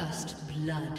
First blood.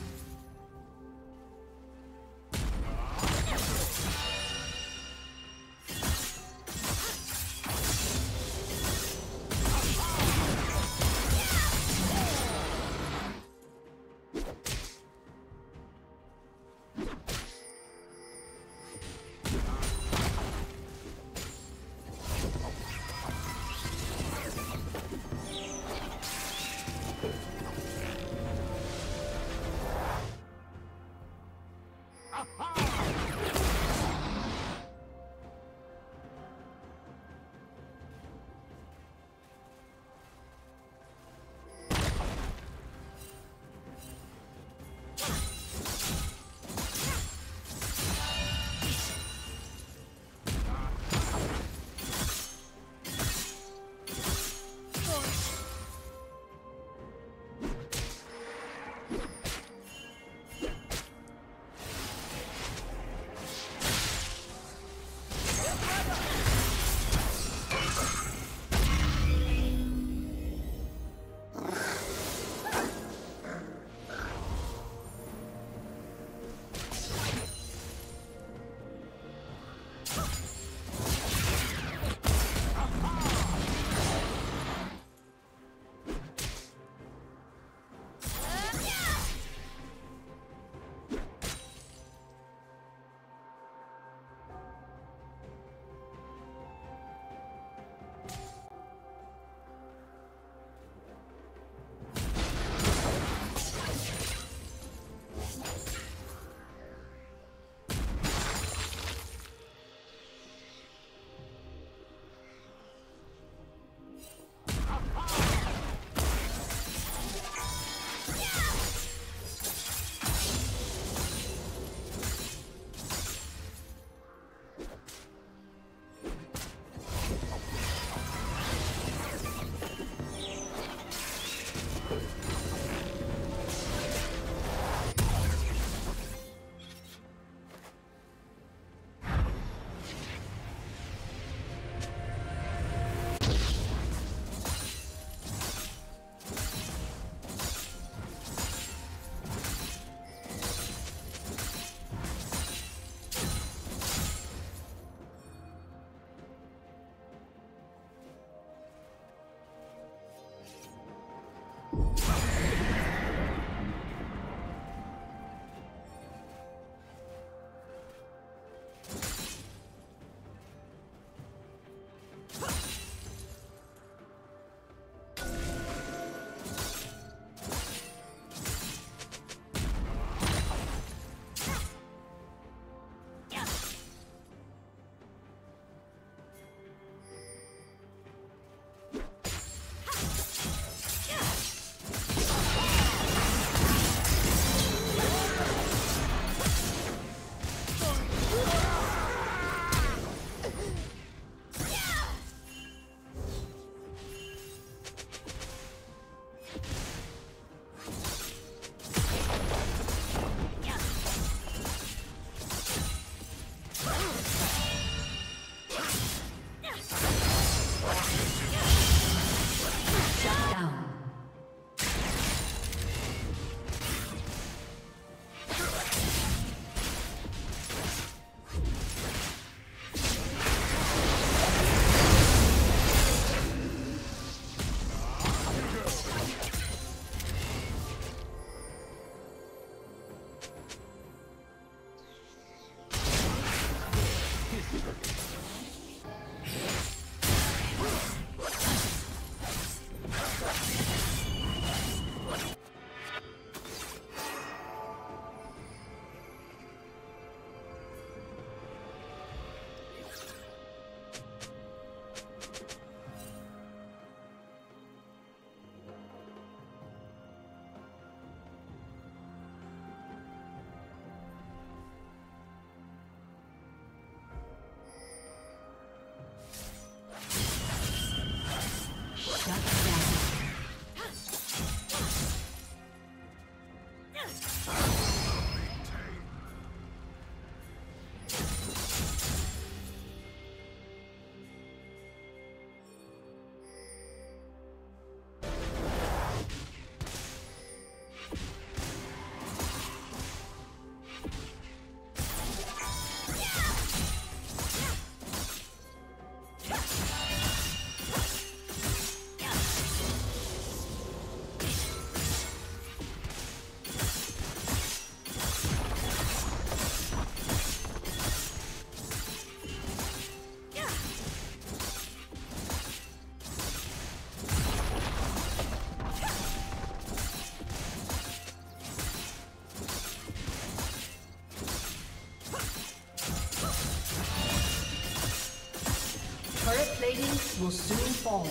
Radiance will soon fall.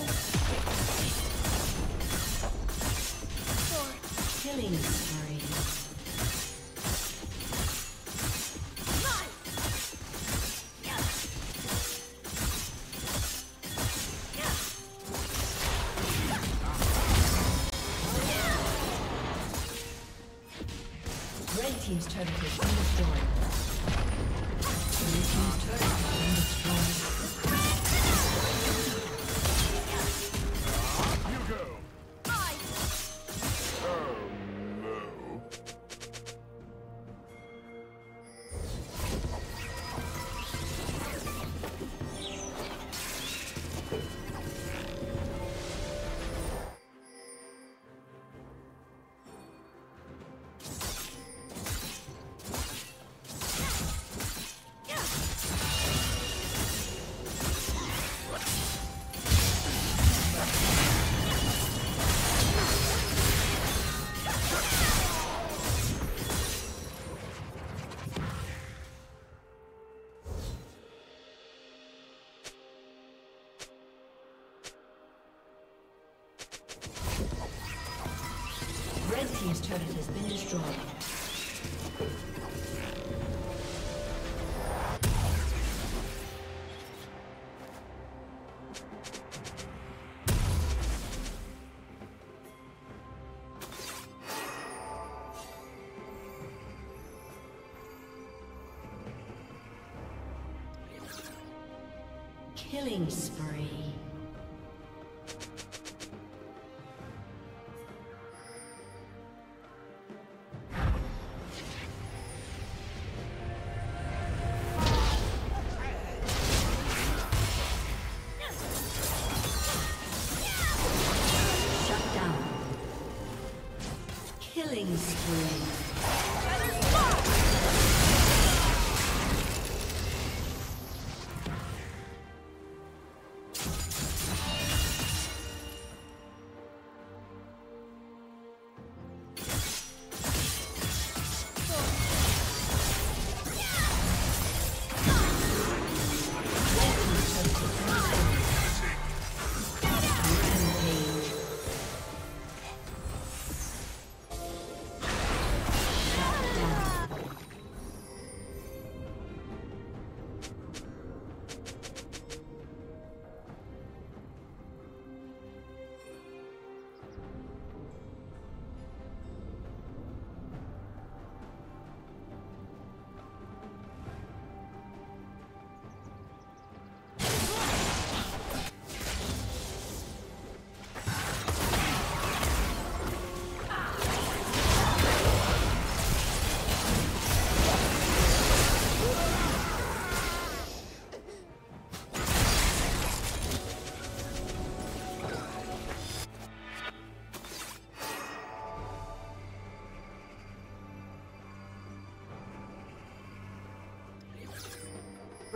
Killing spree. Team's turret has been destroyed. Team's turret has been destroyed. Team's turret has been destroyed. Killing spree. Killing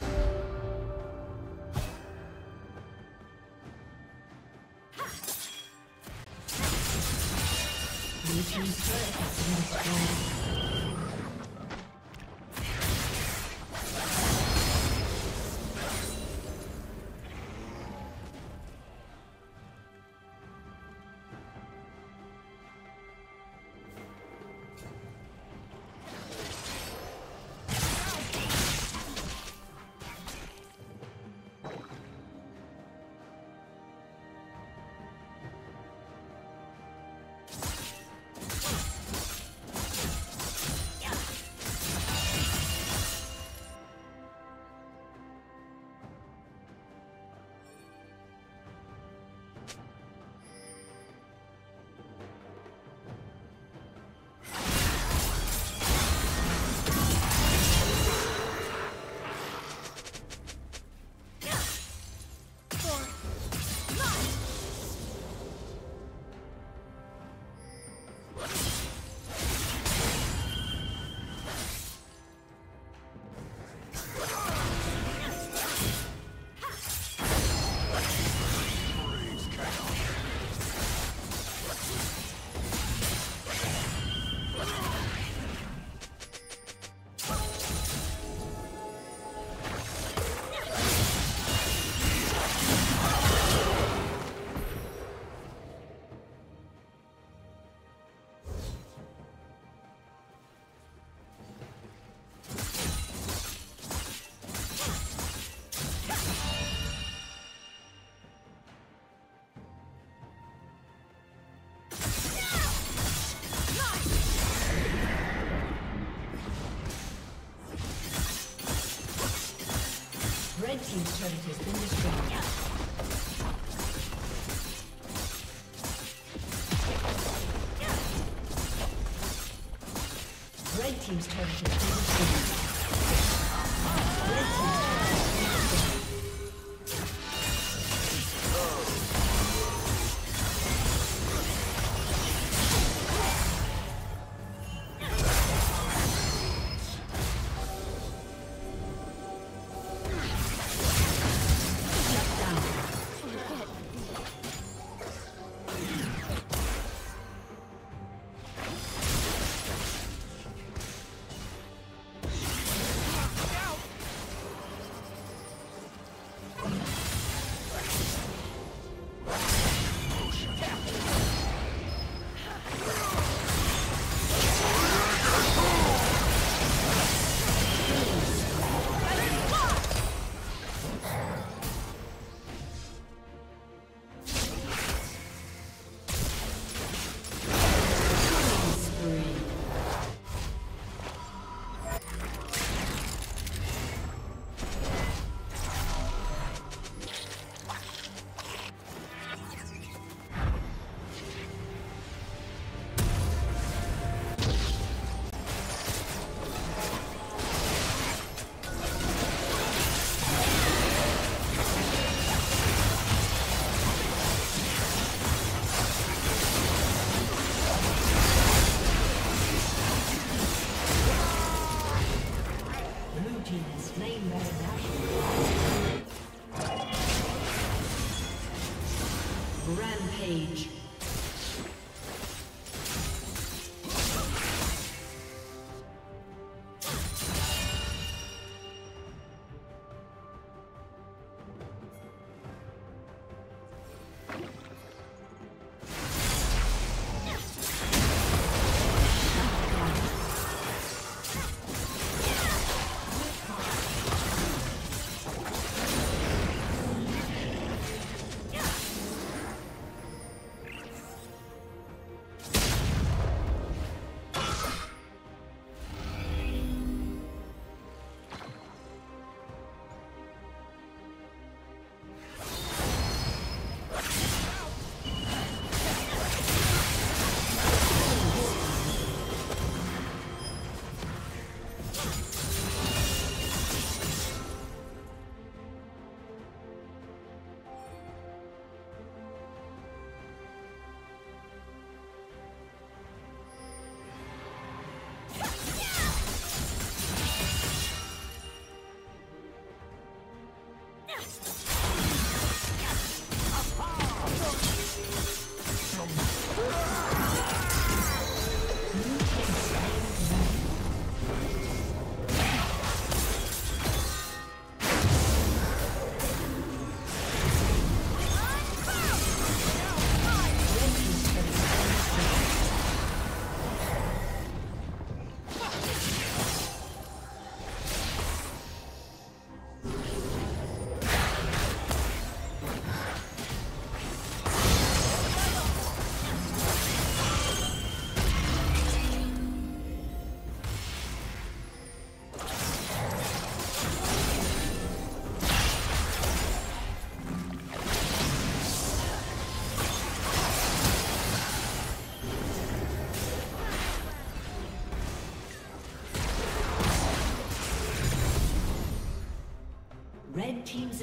Blue team's turret has been destroyed. team's turret has been destroyed. Red team's turret has been destroyed. Red team's turret has been destroyed. Rampage. Team's